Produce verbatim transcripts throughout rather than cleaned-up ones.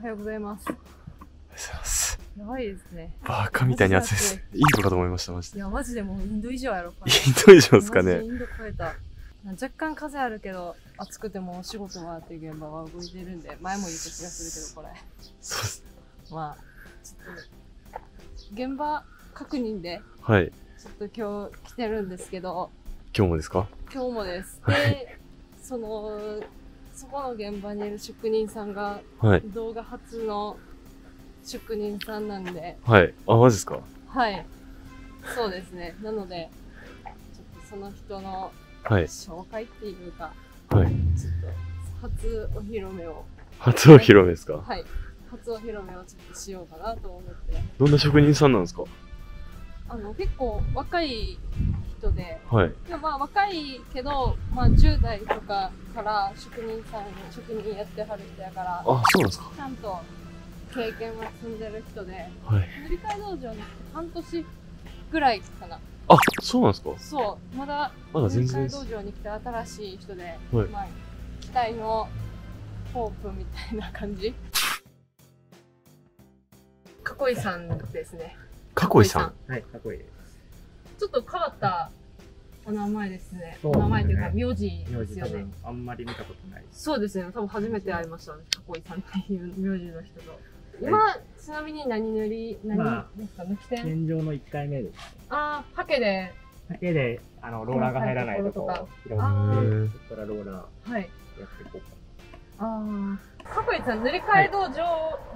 おはようございます。おはようございます。やばいですね。バカみたいなやつです。インドかと思いました、マジで。いや、マジでもうインド以上やろ。インド以上ですかね。インド超えた。若干風あるけど、暑くてもお仕事もあって現場は動いてるんで、前も言った気がするけど、これ。そうですね。まあ、ちょっと、現場確認で、はい。ちょっと今日来てるんですけど。今日もですか？今日もです。で、その、そこの現場にいる職人さんが、はい、動画初の職人さんなんで。はい。あ、マジですか？はい。そうですね。なので、ちょっとその人の紹介っていうか、はい。ちょっと初お披露目を。初お披露目ですか？はい。初お披露目をちょっとしようかなと思って。どんな職人さんなんですか？あの、結構若い人で、はい、でもまあ若いけど、まあ、じゅう代とかから職人さん職人やってはる人やから、あ、そうですか。ちゃんと経験は積んでる人で、はい、塗り替え道場に半年ぐらいかな。あ、そうなんですか。そう、まだ塗り替え道場に来た新しい人で、はい、まあ、期待のホープみたいな感じ。かこいさんですね。かこいさん。はい、かこいです。ちょっと変わったお名前ですね。お名前というか、名字ですよね。あんまり見たことない。そうですね。多分初めて会いましたね。かこいさんっていう名字の人と。今、ちなみに何塗り、何ですか、抜き点？天井のいっかいめです。ああ、ハケで。ハケで、あの、ローラーが入らないところを拾って、そこからローラー。はい。やっていこうかな。ああ。かこいさん、塗り替え道場、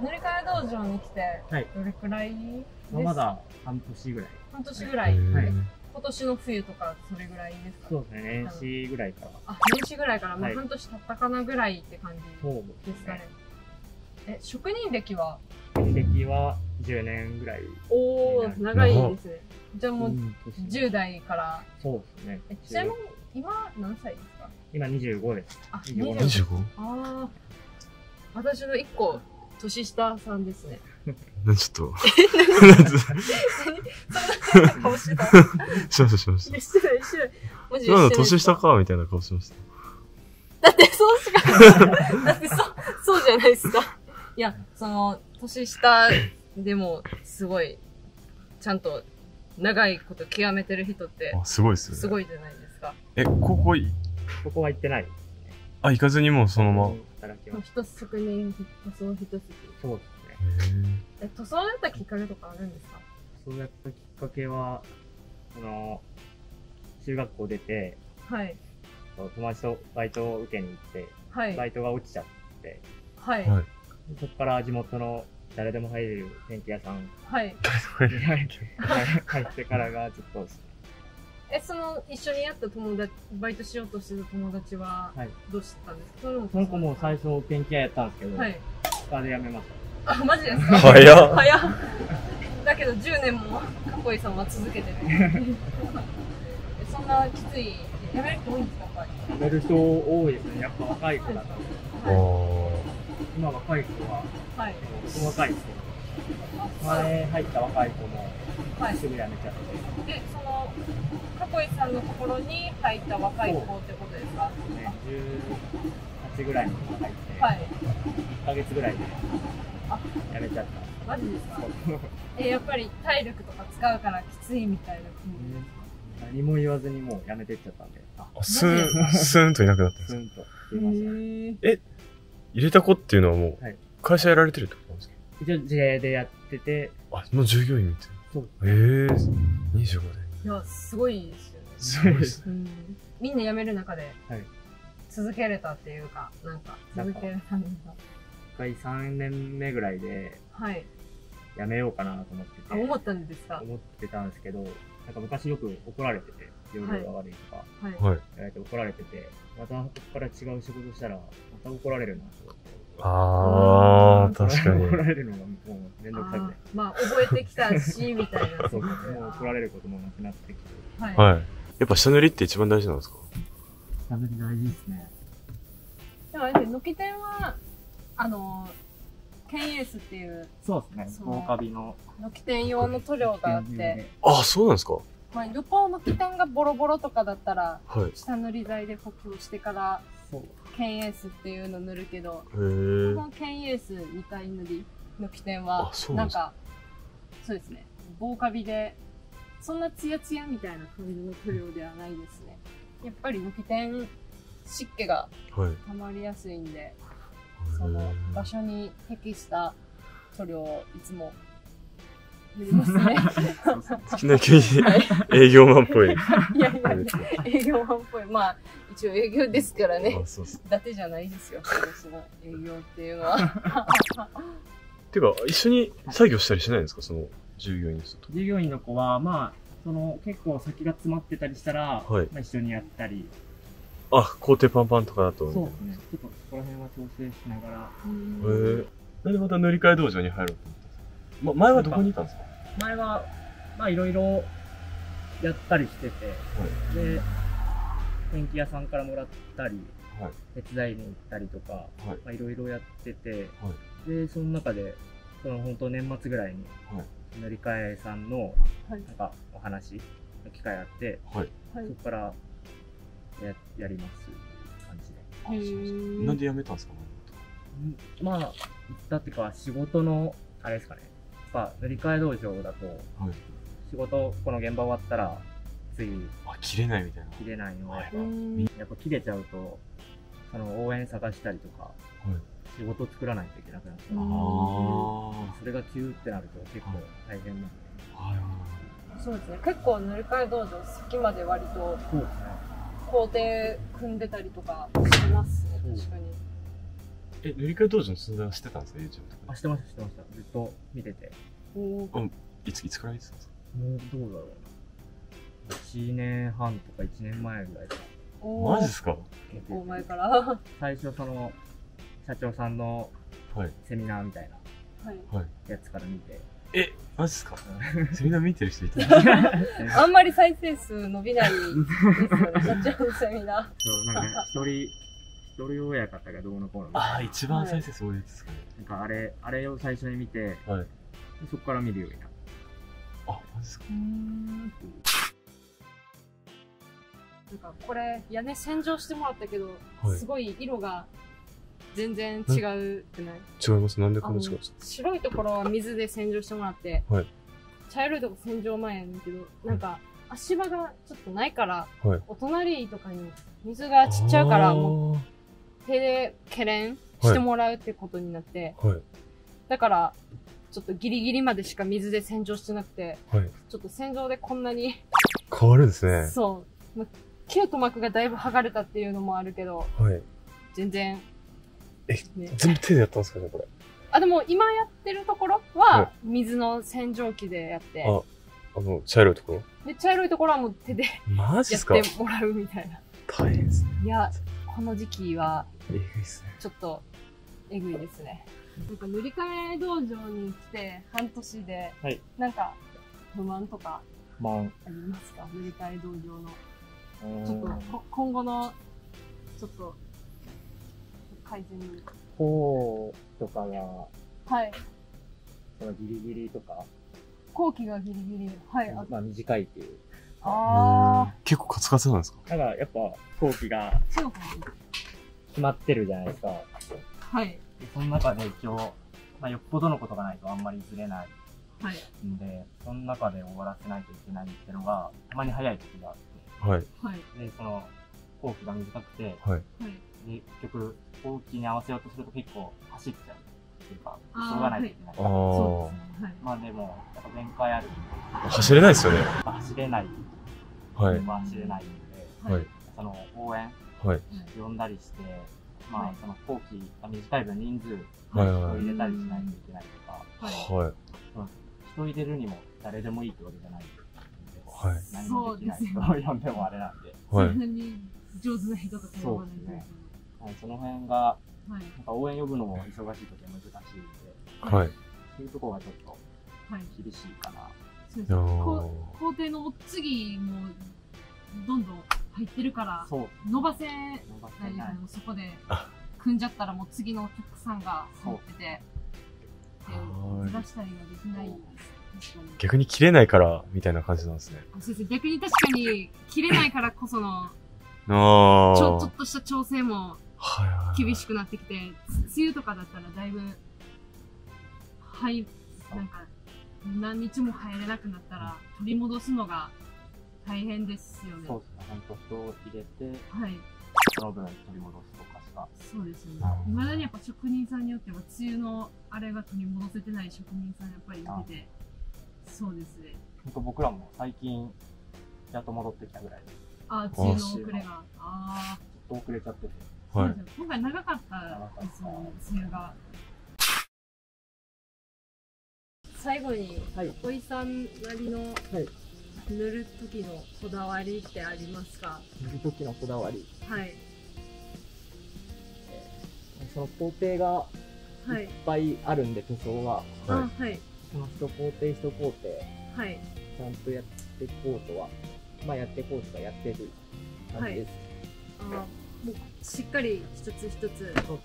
塗り替え道場に来て、どれくらい？まだ半年ぐらい。半年ぐらい。今年の冬とかそれぐらいですか？そうですね。年始ぐらいから。あ、年始ぐらいから、まあ半年経ったかなぐらいって感じですかね。え、職人歴は？職人歴はじゅうねんぐらい。おお、長いですね。じゃあもうじゅう代から。そうですね。え、ちなみに今何歳ですか？今にじゅうごです。あ、にじゅうご。ああ、私のいっこ年下さんですね。な、ちょっと。え、なんで？そんな顔してた。しました、しました。してない、してない。マジで。なんだ、年下かみたいな顔しました。だって、そうしかない。だって、そ、そうじゃないですか。いや、その、年下でも、すごい、ちゃんと、長いこと極めてる人って、すごいっすよね。すごいじゃないですか。え、ここい、ここは行ってない。あ、行かずにもうそのまま。一つ職人、塗装一つ。そうです。え、塗装やったきっかけとかあるんですか？塗装やったきっかけは、あの、中学校出て、はい、友達とバイトを受けに行って、はい、バイトが落ちちゃって、はい、そこから地元の誰でも入れる電気屋さん、はい、入ってからがちょっとですね。え、その一緒にやった友達、バイトしようとしてる友達はどうしてたんですか？その子も最初電気屋やったんですけど、はい、それで辞めました。あ、マジですか？早っ。早っ。だけどじゅうねんもかこいさんは続けてる。そんなきつい、やめる人多いんですか？やめる人多いですね。やっぱ若い子だから。今若い子は、はい、若い子。前入った若い子も、はい、すぐやめちゃって。で、そのかこいさんのところに入った若い子ってことですか？ね、じゅうはちぐらいの子が入って、はい、いっかげつぐらいで。やめちゃった。マジですか？え、やっぱり体力とか使うからきついみたいな。何も言わずにもうやめてっちゃったんで。スーン、スーンといなくなったんです。スーンと言いました。え、入れた子っていうのはもう会社やられてるってことなんですか？一応自営でやってて。あ、もう従業員みたいな。そう。ええ、にじゅうごで。いや、すごいですよね。すごいです。みんな辞める中で続けれたっていうか、なんか続けれたんですか？一回さんねんめぐらいで、やめようかなと思ってて、はい、あ、思ったんですか？思ってたんですけど、なんか昔よく怒られてて、容量が悪いとか、はいはい、やられて怒られてて、またここから違う仕事したら、また怒られるなと思って。あー、確かに。怒られるのがもうめんどくさくて。まあ、覚えてきたし、みたいな。そう、もう怒られることもなくなってきて。はい。やっぱ下塗りって一番大事なんですか？下塗り大事ですね。でもあれですね、軒天は、あの、ケンイエスっていう、そうですね、防カビの軒天用の塗料があって、ああ、そうなんですか。まあ、旅行の軒天がボロボロとかだったら、はい、下塗り剤で補強してから剣エースっていうの塗るけど、この剣エースにかい塗りの起点はなんかそうですね、防カビでそんなツヤツヤみたいな感じの塗料ではないですね。やっぱり起点湿気がたまりやすいんで、はい、その場所に適した塗料をいつも塗りますね。好きな急に営業マンっぽい。いやいやいや、営業マンっぽい。まあ一応営業ですからね。伊達じゃないですよ、私の営業っていうのは。ていうか一緒に作業したりしないんですか、その従業員の人と。従業員の子はまあその結構先が詰まってたりしたら、はい、まあ一緒にやったり。あ、工程パンパンとかだと。そうですね。ちょっとここら辺は調整しながら。へえ。なんでまた塗り替え道場に入ろうと思ったんですか。ま、前はどこにいたんですか。前はまあいろいろやったりしてて、はい、で電気屋さんからもらったり、はい、手伝いに行ったりとか、はい、まあいろいろやってて、はい、でその中でその本当年末ぐらいに塗り替えさんのなんかお話の機会があって、はい、そこからや, やります感じで。なんで辞めたんですか。まあだってか仕事のあれですかね。やっぱ塗り替え道場だと、はい、仕事この現場終わったらついあ切れないみたいな。切れないのはやっぱ、やっぱ切れちゃうとその応援探したりとか、はい、仕事作らないといけなくなっちゃう。あそれが急ってなると結構大変なんで。そうですね。結構塗り替え道場先まで割と。そうですね。工程組んでたりとかしてますね、確かに。え、塗り替え道場の存在は知ってたんですか、YouTube とか。あ、知ってました、知ってました。ずっと見てて。おお。いつ、いつから見てたんですか。もうどうだろうな。いちねんはんとかいちねんまえぐらいか。マジですか。結構前から。最初その社長さんのセミナーみたいなやつから見て。え、マジですか。セミナー見てる人いた。あんまり再生数伸びないですよね、社長のセミナー。そう、なんか一人、一人親方がどうのこうの。ああ、一番再生数多いですかね。なんかあれ、あれを最初に見て、そこから見るようになった。あ、マジですか。なんかこれ、屋根洗浄してもらったけど、すごい色が。全然違うくない？違います。なんでこんな違うんですか？白いところは水で洗浄してもらって、はい、茶色いとこ洗浄前やねんけど、なんか足場がちょっとないから、はい、お隣とかに水が散っちゃうから、もう手でけれんしてもらうってことになって、はい、だからちょっとギリギリまでしか水で洗浄してなくて、はい、ちょっと洗浄でこんなに変わるんですね。そう、キュート膜がだいぶ剥がれたっていうのもあるけど、はい、全然。え、全部手でやったんですかね、これ。あ、でも今やってるところは水の洗浄機でやって。あ、あの、茶色いところで、茶色いところはもう手でやってもらうみたいな。大変ですね。いや、この時期は、えぐいですね。ちょっと、えぐいですね。なんか塗り替え道場に来て半年で、はい、なんか不満とかありますか、塗り替え道場の。ちょっと、今後の、ちょっと、改善にこうとかが、はい、そのギリギリとか後期がギリギリ、はい、まあ短いっていう。ああ、結構カツカツなんですか。だからやっぱ後期が決まってるじゃないですか。はい、その中で一応、まあ、よっぽどのことがないとあんまりずれないので、はい、その中で終わらせないといけないっていうのがたまに早い時があって、はい、でその後期が短くて、はい、で結局後期に合わせようとすると結構走っちゃうっていうか、しょうがないといけないから、まあでもやっぱ限界あるんで走れないですよね。走れない、はい、走れないので、はい、その応援、はい、呼んだりして、まあその後期が短い分人数を入れたりしないといけないとか、はい、人入れるにも誰でもいいってわけじゃないので、何もできない人を呼んでもあれなんで、そんなに上手な人が呼ばないとね。その辺が、なんか応援呼ぶのも忙しい時は難しいので、はい、そういうところがちょっと厳しいかな。そうですね。工程の次もどんどん入ってるから、伸ばせないの、そこで組んじゃったらもう次のお客さんが入ってて、ずらしたりはできない。逆に切れないからみたいな感じなんですね。そうです。逆に確かに切れないからこその、ちょっとした調整も。厳しくなってきて、梅雨とかだったらだいぶはいなんか何日も入れなくなったら取り戻すのが大変ですよね。そうですね。本当人を入れて、はい、その分取り戻すとかしか。そうですよね。未だにやっぱ職人さんによっては梅雨のあれが取り戻せてない職人さんやっぱりいてて、そうですね。本当僕らも最近やっと戻ってきたぐらいで。ああ、梅雨の遅れが。ああ。ちょっと遅れちゃってて。はい。今回長かったですもんね、梅雨が。最後に、おいさんなりの、はい、塗る時のこだわりってありますか？塗る時のこだわり。はい。その工程がいっぱいあるんで、塗装は。はい。その一工程一工程、はい。ちゃんとやっていこうとは、まあやっていこうとかやってる感じです。はい、ああ、もうしっかり一つ一つ。そうそう。一つ一つちゃん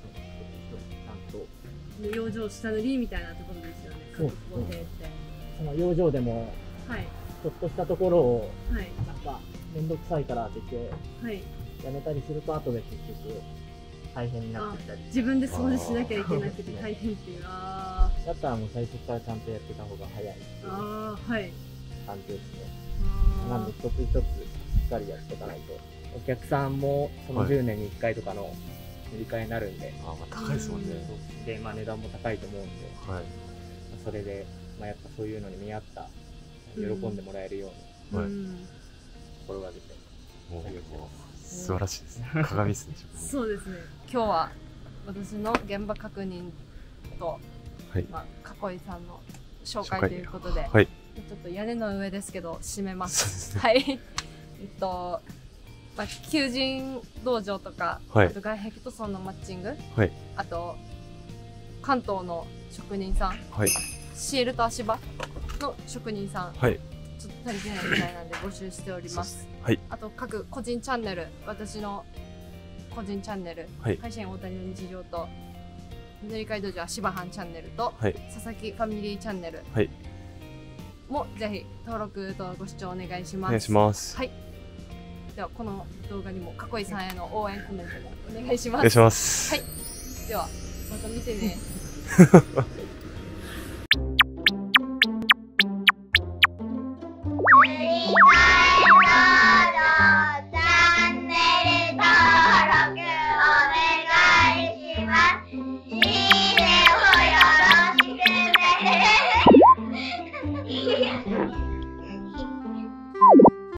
と。養生下塗りみたいなところですよね。そう工程って。その養生でも。はい。ちょっとしたところを、はい、なんか面倒くさいからって言って、はい、やめたりすると後で結局大変になってきたり、自分で掃除しなきゃいけなくて大変っていう。ああ。だったらもう最初からちゃんとやってた方が早いっていう感じですね。なので一つ一つしっかりやっていかないと、お客さんもそのじゅうねんにいっかいとかの塗り替えになるんで、ああ、まあ高いですもんね。で、まあ値段も高いと思うんで、はい、それでまあやっぱそういうのに見合った。喜んでもらえるように心がけて、素晴らしいですね。鏡ですね。そうですね。今日は私の現場確認と、まあ囲いさんの紹介ということで、ちょっと屋根の上ですけど閉めます。はい。えっとまあ求人道場とか、あと外壁塗装のマッチング、あと関東の職人さん、シールと足場。の職人さん、はい、ちょっと足りてないみたいなんで募集しております。はい、あと各個人チャンネル、私の個人チャンネル、はい、会社員大谷の日常と塗り替え道場足場班チャンネルと、はい、佐々木ファミリーチャンネルも、はい、ぜひ登録とご視聴お願いします。お願いします。はい。ではこの動画にも囲いさんへの応援コメントもお願いします。お願いします。はい。ではまた見てね。